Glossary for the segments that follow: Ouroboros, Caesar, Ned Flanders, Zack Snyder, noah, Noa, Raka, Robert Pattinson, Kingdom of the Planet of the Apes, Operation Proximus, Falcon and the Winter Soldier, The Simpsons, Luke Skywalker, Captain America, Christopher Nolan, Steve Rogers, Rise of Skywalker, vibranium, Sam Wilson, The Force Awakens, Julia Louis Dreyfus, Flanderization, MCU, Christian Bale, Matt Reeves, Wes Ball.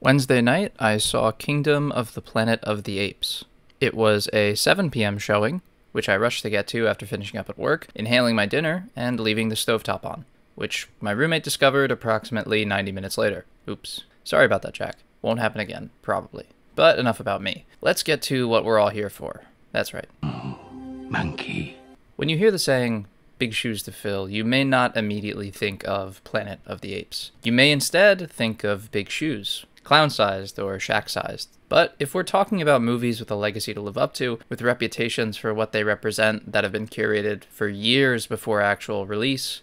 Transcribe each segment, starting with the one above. Wednesday night, I saw Kingdom of the Planet of the Apes. It was a 7 p.m. showing, which I rushed to get to after finishing up at work, inhaling my dinner, and leaving the stovetop on, which my roommate discovered approximately 90 minutes later. Oops. Sorry about that, Jack. Won't happen again, probably. But enough about me. Let's get to what we're all here for. That's right. Monkey. When you hear the saying, "big shoes to fill," you may not immediately think of Planet of the Apes. You may instead think of big shoes. Clown-sized or shack-sized. But if we're talking about movies with a legacy to live up to, with reputations for what they represent that have been curated for years before actual release,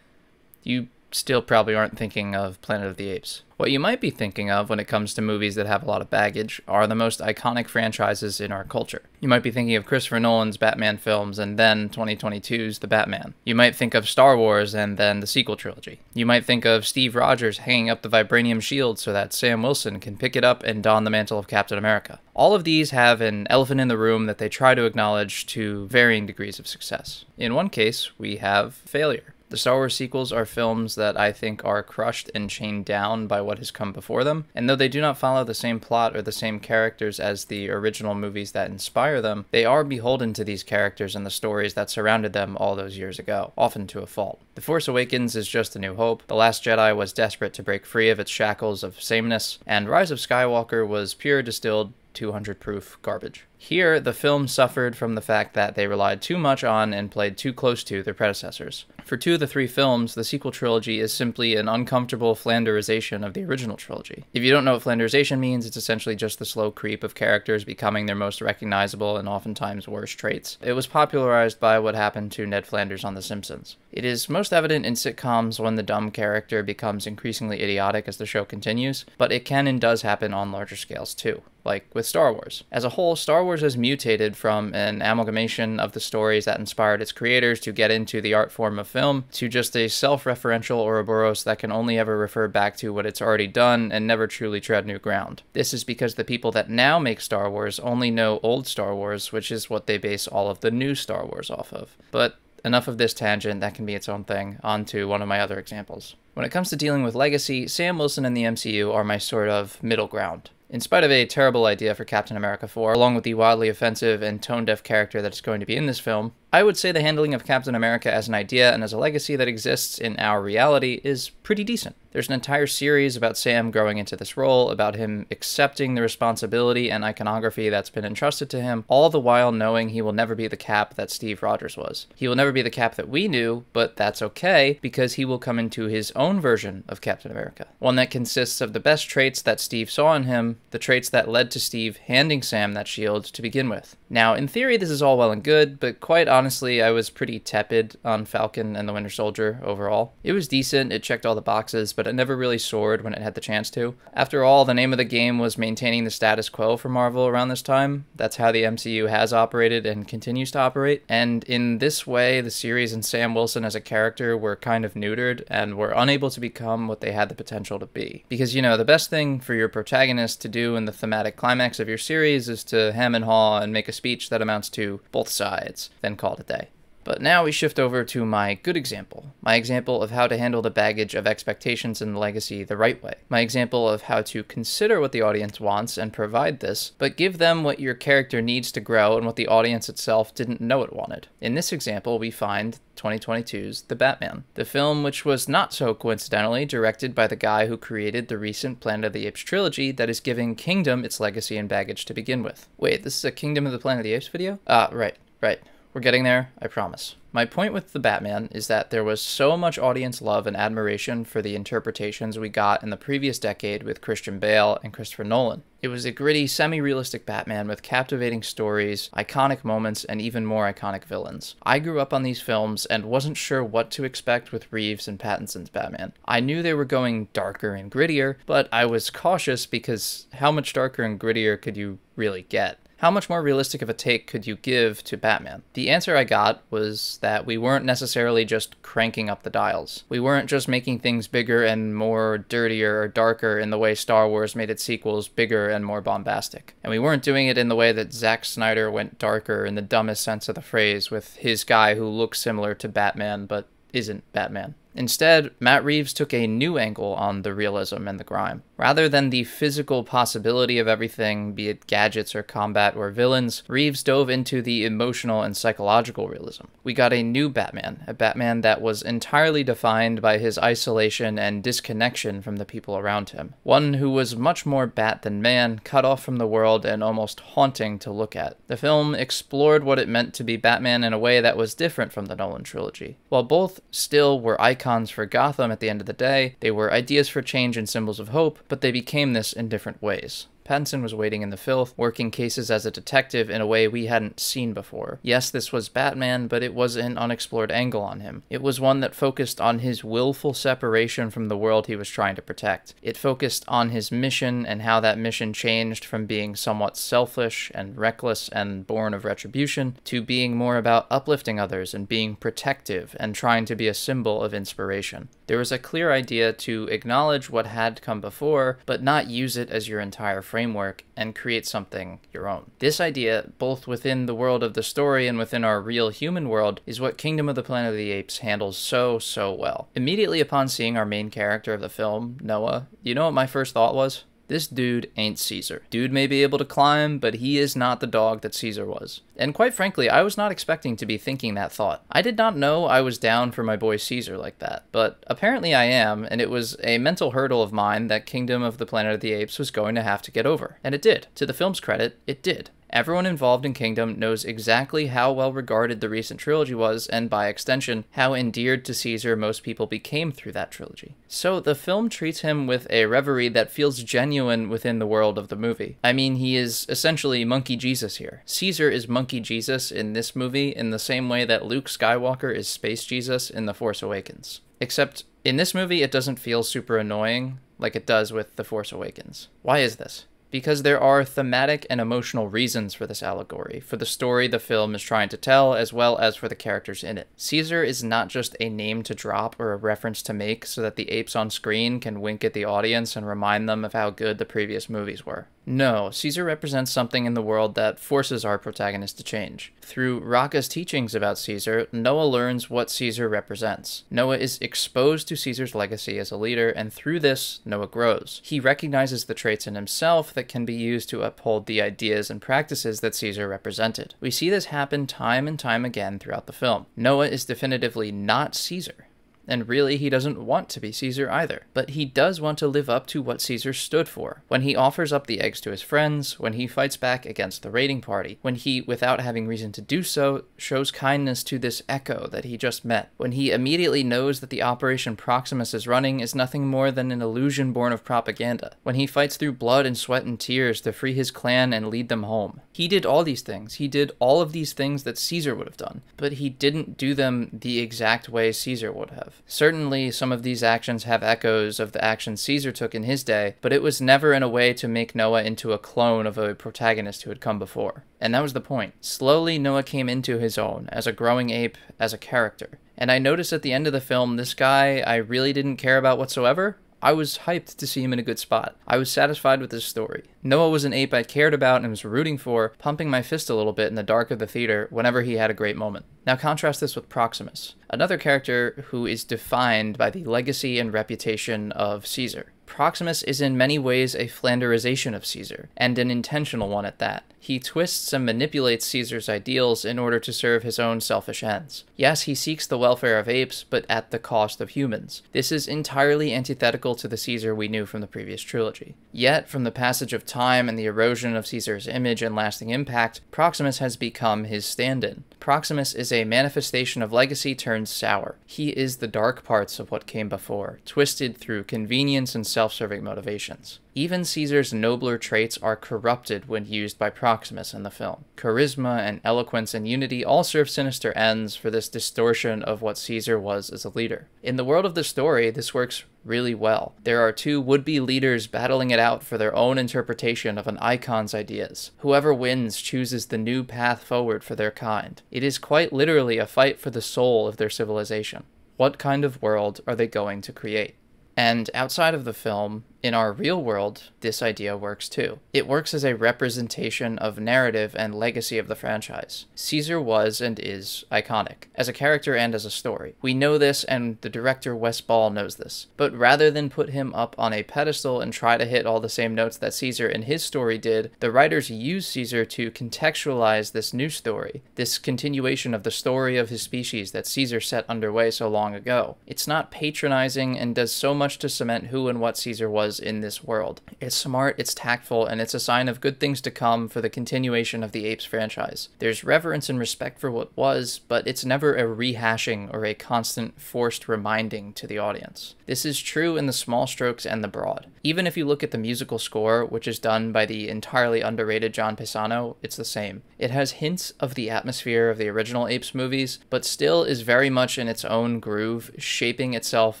you still probably aren't thinking of Planet of the Apes. What you might be thinking of when it comes to movies that have a lot of baggage are the most iconic franchises in our culture. You might be thinking of Christopher Nolan's Batman films and then 2022's The Batman. You might think of Star Wars and then the sequel trilogy. You might think of Steve Rogers hanging up the vibranium shield so that Sam Wilson can pick it up and don the mantle of Captain America. All of these have an elephant in the room that they try to acknowledge to varying degrees of success. In one case, we have failure. The Star Wars sequels are films that I think are crushed and chained down by what has come before them, and though they do not follow the same plot or the same characters as the original movies that inspire them, they are beholden to these characters and the stories that surrounded them all those years ago, often to a fault. The Force Awakens is just A New Hope, The Last Jedi was desperate to break free of its shackles of sameness, and Rise of Skywalker was pure distilled 200 proof garbage. Here, the film suffered from the fact that they relied too much on and played too close to their predecessors. For two of the three films, the sequel trilogy is simply an uncomfortable Flanderization of the original trilogy. If you don't know what Flanderization means, it's essentially just the slow creep of characters becoming their most recognizable and oftentimes worst traits. It was popularized by what happened to Ned Flanders on The Simpsons. It is most evident in sitcoms when the dumb character becomes increasingly idiotic as the show continues, but it can and does happen on larger scales too, like with Star Wars. As a whole, Star Wars has mutated from an amalgamation of the stories that inspired its creators to get into the art form of film to just a self-referential Ouroboros that can only ever refer back to what it's already done and never truly tread new ground. This is because the people that now make Star Wars only know old Star Wars, which is what they base all of the new Star Wars off of. But enough of this tangent, that can be its own thing. On to one of my other examples. When it comes to dealing with legacy, Sam Wilson and the MCU are my sort of middle ground. In spite of a terrible idea for Captain America 4, along with the wildly offensive and tone-deaf character that is going to be in this film, I would say the handling of Captain America as an idea and as a legacy that exists in our reality is pretty decent. There's an entire series about Sam growing into this role, about him accepting the responsibility and iconography that's been entrusted to him, all the while knowing he will never be the Cap that Steve Rogers was. He will never be the Cap that we knew, but that's okay, because he will come into his own version of Captain America. One that consists of the best traits that Steve saw in him, the traits that led to Steve handing Sam that shield to begin with. Now, in theory, this is all well and good, but quite honestly, I was pretty tepid on Falcon and the Winter Soldier overall. It was decent, it checked all the boxes, but it never really soared when it had the chance to. After all, the name of the game was maintaining the status quo for Marvel around this time. That's how the MCU has operated and continues to operate, and in this way, the series and Sam Wilson as a character were kind of neutered and were unable to become what they had the potential to be. Because, you know, the best thing for your protagonist to do in the thematic climax of your series is to hem and haw and make a speech that amounts to both sides, then call it a day. But now we shift over to my good example. My example of how to handle the baggage of expectations and legacy the right way. My example of how to consider what the audience wants and provide this, but give them what your character needs to grow and what the audience itself didn't know it wanted. In this example, we find 2022's The Batman, the film which was not so coincidentally directed by the guy who created the recent Planet of the Apes trilogy that is giving Kingdom its legacy and baggage to begin with. Wait, this is a Kingdom of the Planet of the Apes video? Right. We're getting there, I promise. My point with The Batman is that there was so much audience love and admiration for the interpretations we got in the previous decade with Christian Bale and Christopher Nolan. It was a gritty, semi-realistic Batman with captivating stories, iconic moments, and even more iconic villains. I grew up on these films and wasn't sure what to expect with Reeves and Pattinson's Batman. I knew they were going darker and grittier, but I was cautious because how much darker and grittier could you really get? How much more realistic of a take could you give to Batman? The answer I got was that we weren't necessarily just cranking up the dials. We weren't just making things bigger and more dirtier or darker in the way Star Wars made its sequels bigger and more bombastic. And we weren't doing it in the way that Zack Snyder went darker in the dumbest sense of the phrase with his guy who looks similar to Batman but isn't Batman. Instead, Matt Reeves took a new angle on the realism and the grime. Rather than the physical possibility of everything, be it gadgets or combat or villains, Reeves dove into the emotional and psychological realism. We got a new Batman, a Batman that was entirely defined by his isolation and disconnection from the people around him. One who was much more bat than man, cut off from the world and almost haunting to look at. The film explored what it meant to be Batman in a way that was different from the Nolan trilogy. While both still were icons for Gotham at the end of the day, they were ideas for change and symbols of hope, but they became this in different ways. Pattinson was waiting in the filth, working cases as a detective in a way we hadn't seen before. Yes, this was Batman, but it was an unexplored angle on him. It was one that focused on his willful separation from the world he was trying to protect. It focused on his mission and how that mission changed from being somewhat selfish and reckless and born of retribution to being more about uplifting others and being protective and trying to be a symbol of inspiration. There was a clear idea to acknowledge what had come before, but not use it as your entire framework and create something your own. This idea, both within the world of the story and within our real human world, is what Kingdom of the Planet of the Apes handles so well. Immediately upon seeing our main character of the film, Noa, you know what my first thought was? This dude ain't Caesar. Dude may be able to climb, but he is not the dog that Caesar was. And quite frankly, I was not expecting to be thinking that thought. I did not know I was down for my boy Caesar like that, but apparently I am, and it was a mental hurdle of mine that Kingdom of the Planet of the Apes was going to have to get over. And it did. To the film's credit, it did. Everyone involved in Kingdom knows exactly how well regarded the recent trilogy was, and by extension, how endeared to Caesar most people became through that trilogy. So the film treats him with a reverie that feels genuine within the world of the movie. I mean, he is essentially Monkey Jesus here. Caesar is Monkey Jesus in this movie in the same way that Luke Skywalker is Space Jesus in The Force Awakens. Except in this movie, it doesn't feel super annoying like it does with The Force Awakens. Why is this? Because there are thematic and emotional reasons for this allegory, for the story the film is trying to tell, as well as for the characters in it. Caesar is not just a name to drop or a reference to make so that the apes on screen can wink at the audience and remind them of how good the previous movies were. No, Caesar represents something in the world that forces our protagonist to change. Through Raka's teachings about Caesar, Noa learns what Caesar represents. Noa is exposed to Caesar's legacy as a leader, and through this, Noa grows. He recognizes the traits in himself that can be used to uphold the ideas and practices that Caesar represented. We see this happen time and time again throughout the film. Noa is definitively not Caesar. And really, he doesn't want to be Caesar either. But he does want to live up to what Caesar stood for. When he offers up the eggs to his friends, when he fights back against the raiding party, when he, without having reason to do so, shows kindness to this Echo that he just met, when he immediately knows that the Operation Proximus is running is nothing more than an illusion born of propaganda, when he fights through blood and sweat and tears to free his clan and lead them home. He did all these things. He did all of these things that Caesar would have done, but he didn't do them the exact way Caesar would have. Certainly, some of these actions have echoes of the actions Caesar took in his day, but it was never in a way to make Noa into a clone of a protagonist who had come before. And that was the point. Slowly, Noa came into his own, as a growing ape, as a character. And I noticed at the end of the film, this guy I really didn't care about whatsoever. I was hyped to see him in a good spot. I was satisfied with his story. Noa was an ape I cared about and was rooting for, pumping my fist a little bit in the dark of the theater whenever he had a great moment. Now contrast this with Proximus, another character who is defined by the legacy and reputation of Caesar. Proximus is in many ways a Flanderization of Caesar, and an intentional one at that. He twists and manipulates Caesar's ideals in order to serve his own selfish ends. Yes, he seeks the welfare of apes, but at the cost of humans. This is entirely antithetical to the Caesar we knew from the previous trilogy. Yet, from the passage of time and the erosion of Caesar's image and lasting impact, Proximus has become his stand-in. Proximus is a manifestation of legacy turned sour. He is the dark parts of what came before, twisted through convenience and self-serving motivations. Even Caesar's nobler traits are corrupted when used by Proximus in the film. Charisma and eloquence and unity all serve sinister ends for this distortion of what Caesar was as a leader. In the world of the story, this works really well. There are two would-be leaders battling it out for their own interpretation of an icon's ideas. Whoever wins chooses the new path forward for their kind. It is quite literally a fight for the soul of their civilization. What kind of world are they going to create? And outside of the film, In our real world, this idea works too. It works as a representation of narrative and legacy of the franchise. Caesar was and is iconic, as a character and as a story. We know this, and the director Wes Ball knows this. But rather than put him up on a pedestal and try to hit all the same notes that Caesar and his story did, the writers use Caesar to contextualize this new story, this continuation of the story of his species that Caesar set underway so long ago. It's not patronizing and does so much to cement who and what Caesar was in this world. It's smart, it's tactful, and it's a sign of good things to come for the continuation of the Apes franchise. There's reverence and respect for what was, but it's never a rehashing or a constant forced reminding to the audience. This is true in the small strokes and the broad. Even if you look at the musical score, which is done by the entirely underrated John Paesano, it's the same. It has hints of the atmosphere of the original Apes movies, but still is very much in its own groove, shaping itself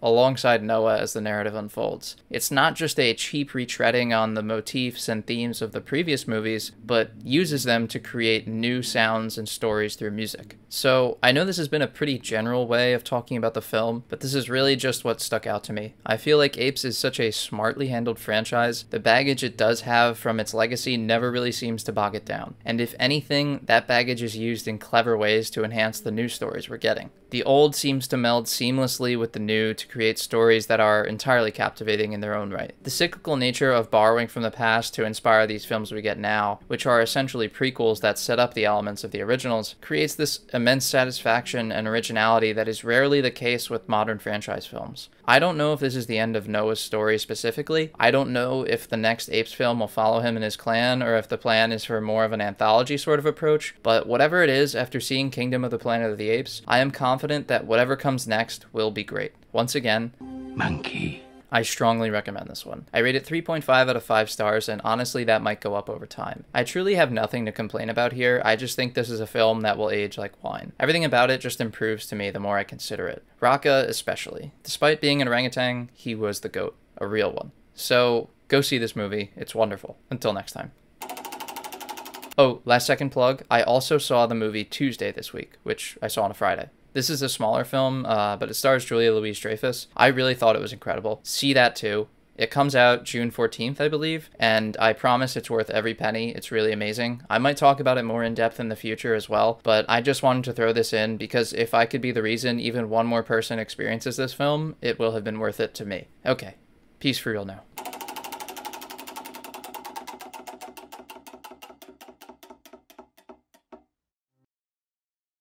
alongside Noah as the narrative unfolds. It's not just a cheap retreading on the motifs and themes of the previous movies, but uses them to create new sounds and stories through music. So I know this has been a pretty general way of talking about the film, but this is really just what stuck out to me. I feel like Apes is such a smartly handled franchise. The baggage it does have from its legacy never really seems to bog it down. And if anything, that baggage is used in clever ways to enhance the new stories we're getting. The old seems to meld seamlessly with the new to create stories that are entirely captivating in their own right. The cyclical nature of borrowing from the past to inspire these films we get now, which are essentially prequels that set up the elements of the originals, creates this immense satisfaction and originality that is rarely the case with modern franchise films. I don't know if this is the end of Noah's story specifically. I don't know if the next Apes film will follow him and his clan, or if the plan is for more of an anthology sort of approach, but whatever it is, after seeing Kingdom of the Planet of the Apes, I am confident that whatever comes next will be great. Once again, monkey. I strongly recommend this one. I rate it 3.5 out of 5 stars, and honestly that might go up over time. I truly have nothing to complain about here. I just think this is a film that will age like wine. Everything about it just improves to me the more I consider it. Raka especially. Despite being an orangutan, he was the goat. A real one. So go see this movie. It's wonderful. Until next time. Oh, last second plug. I also saw the movie Tuesday this week, which I saw on a Friday. This is a smaller film, but it stars Julia Louis Dreyfus. I really thought it was incredible. See that too. It comes out June 14th, I believe, and I promise it's worth every penny. It's really amazing. I might talk about it more in depth in the future as well, but I just wanted to throw this in because if I could be the reason even one more person experiences this film, it will have been worth it to me. Okay, peace for real now.